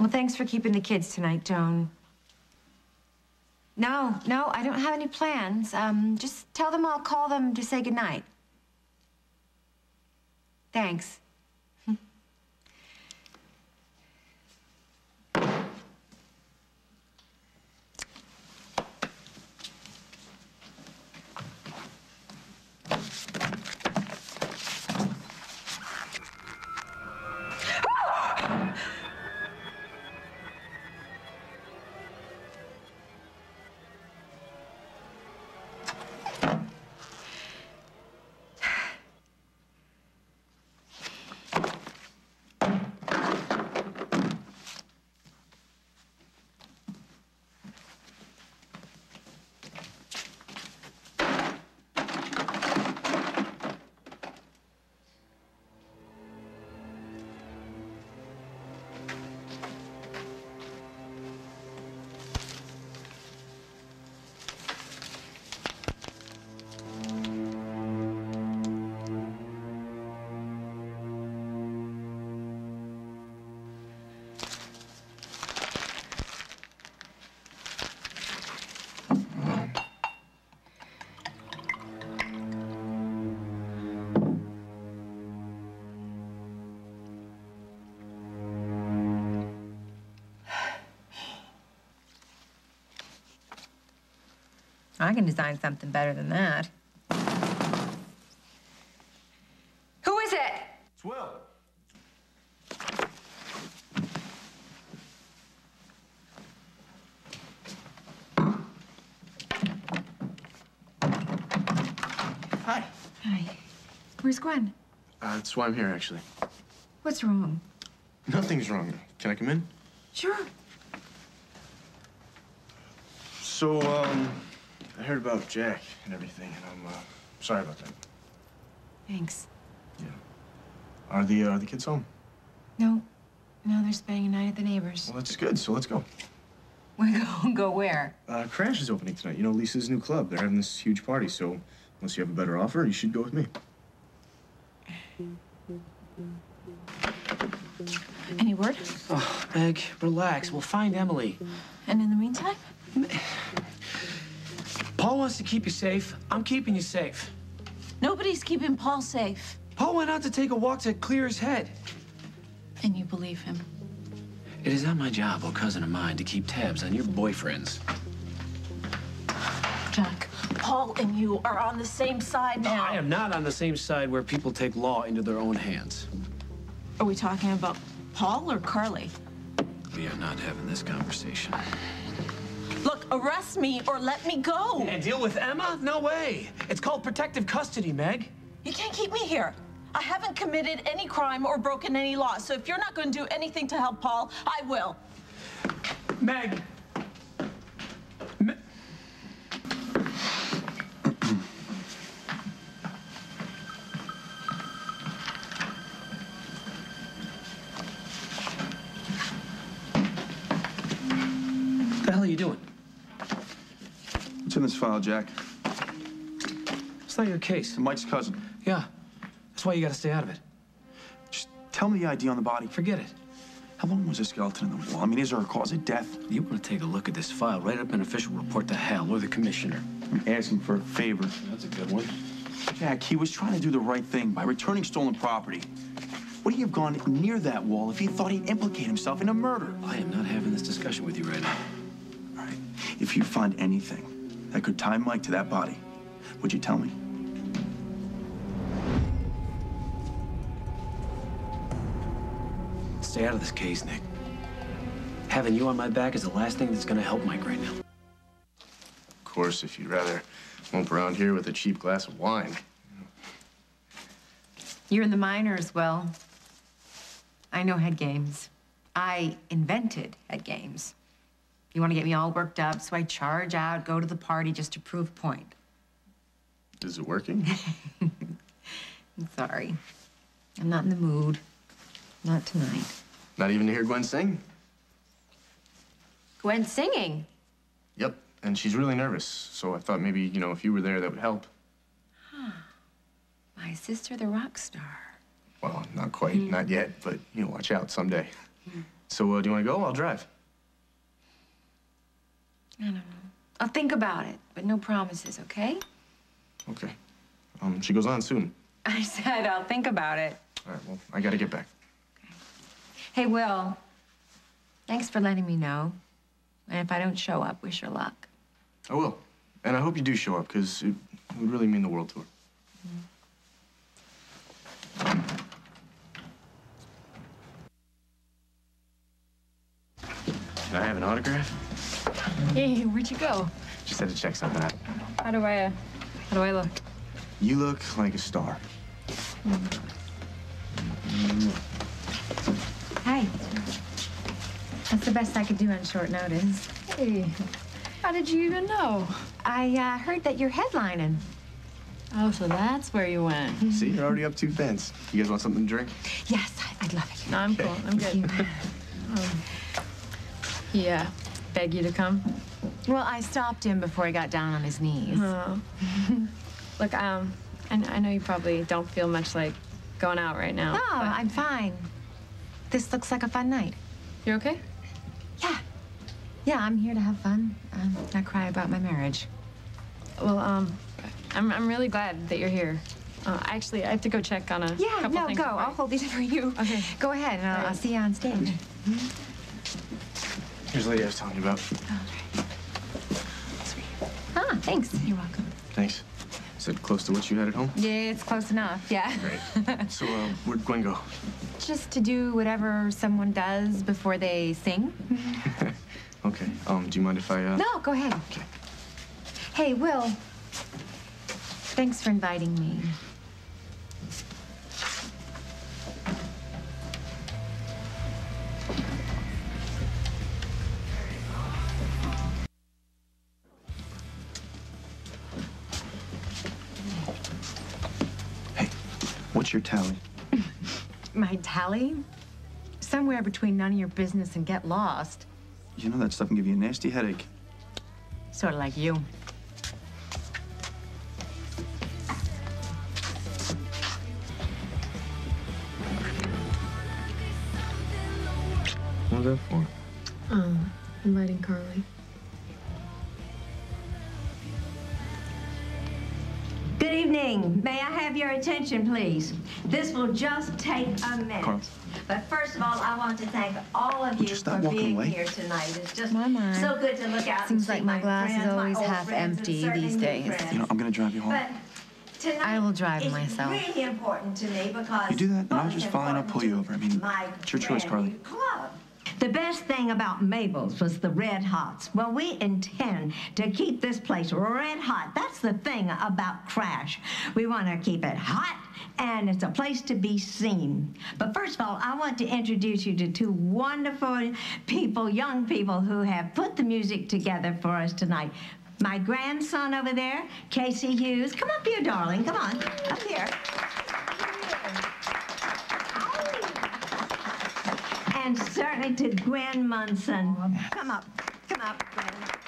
Well, thanks for keeping the kids tonight, Joan. No, I don't have any plans. Just tell them I'll call them to say goodnight. Thanks. I can design something better than that. Who is it? It's Will. Hi. Hi. Where's Gwen? That's why I'm here, actually. What's wrong? Nothing's wrong. Can I come in? Sure. So, I heard about Jack and everything, and I'm sorry about that. Thanks. Yeah. Are the kids home? No, they're spending a night at the neighbors. Well, that's good. So let's go. We go where? Crash is opening tonight. You know, Lisa's new club. They're having this huge party. So unless you have a better offer, you should go with me. Any word? Oh, Meg, relax. We'll find Emily. And in the meantime. Paul wants to keep you safe. I'm keeping you safe. Nobody's keeping Paul safe. Paul went out to take a walk to clear his head. And you believe him? It is not my job or cousin of mine to keep tabs on your boyfriends. Jack, Paul and you are on the same side now. I am not on the same side where people take law into their own hands. Are we talking about Paul or Carly? We are not having this conversation. Look, arrest me or let me go. And deal with Emma? No way. It's called protective custody, Meg. You can't keep me here. I haven't committed any crime or broken any law, so if you're not going to do anything to help Paul, I will. Meg. What the hell are you doing? What's in this file, Jack? It's not your case. Mike's cousin. Yeah. That's why you gotta stay out of it. Just tell me the ID on the body. Forget it. How long was the skeleton in the wall? I mean, is there a cause of death? You want to take a look at this file, write up an official report to Hal or the commissioner. I'm asking for a favor. That's a good one. Jack, he was trying to do the right thing by returning stolen property. Would he have gone near that wall if he thought he'd implicate himself in a murder? I am not having this discussion with you right now. All right. If you find anything that could tie Mike to that body, would you tell me? Stay out of this case, Nick. Having you on my back is the last thing that's gonna help Mike right now. Of course, if you'd rather lump around here with a cheap glass of wine. You're in the minors, Will. I know head games. I invented head games. You want to get me all worked up, so I charge out, go to the party just to prove a point. Is it working? I'm sorry. I'm not in the mood. Not tonight. Not even to hear Gwen sing? Gwen singing? Yep, and she's really nervous, so I thought maybe, you know, if you were there, that would help. Huh. My sister, the rock star. Well, not quite, not yet, but, you know, watch out someday. So do you want to go? I'll drive. I don't know. I'll think about it, but no promises, okay? Okay. She goes on soon. I said I'll think about it. All right, well, I gotta get back. Okay. Hey, Will. Thanks for letting me know. And if I don't show up, wish her luck. I will. And I hope you do show up, because it would really mean the world to her. Mm-hmm. Can I have an autograph? Hey, where'd you go? Just had to check something out. How do I look? You look like a star. Hi. That's the best I could do on short notice. Hey, how did you even know? I heard that you're headlining. Oh, so that's where you went. See, you're already up two fence. You guys want something to drink? Yes, I'd love it. No, I'm cool. I'm good. Yeah. Beg you to come? Well, I stopped him before he got down on his knees. Oh. Look, I know you probably don't feel much like going out right now. No, but... I'm fine. This looks like a fun night. You're okay? Yeah. Yeah, I'm here to have fun, not cry about my marriage. Well, I'm really glad that you're here. Actually, I have to go check on a couple things. Yeah, no, go. I'll hold these for you. Okay. Go ahead, and I'll see you on stage. Mm-hmm. Here's the lady I was telling you about. Oh, right. Sweet. Ah, thanks. You're welcome. Thanks. Is it close to what you had at home? Yeah, it's close enough, yeah. Great. So, where'd Gwen go? Just to do whatever someone does before they sing. Okay. Do you mind if I, No, go ahead. Okay. Hey, Will. Thanks for inviting me. What's your tally? My tally? Somewhere between none of your business and get lost. You know that stuff can give you a nasty headache. Sort of like you. What was that for? Inviting Carly. Good evening. May I have your attention, please? This will just take a minute. Carl. But first of all, I want to thank all of you for being here tonight. It's just so good to look out. Seems like my glass is always half empty these days. You know, I'm going to drive you home. But tonight I will drive myself. It's really important to me because... You do that, and I'll just follow and I'll pull you over. I mean, it's your choice, Carly. The best thing about Mabel's was the Red Hots. Well, we intend to keep this place red hot. That's the thing about Crash. We want to keep it hot, and it's a place to be seen. But first of all, I want to introduce you to two wonderful people, young people, who have put the music together for us tonight. My grandson over there, Casey Hughes. Come up here, darling. Come on. Up here. And certainly to Gwen Munson. Come up. Come up, Gwen.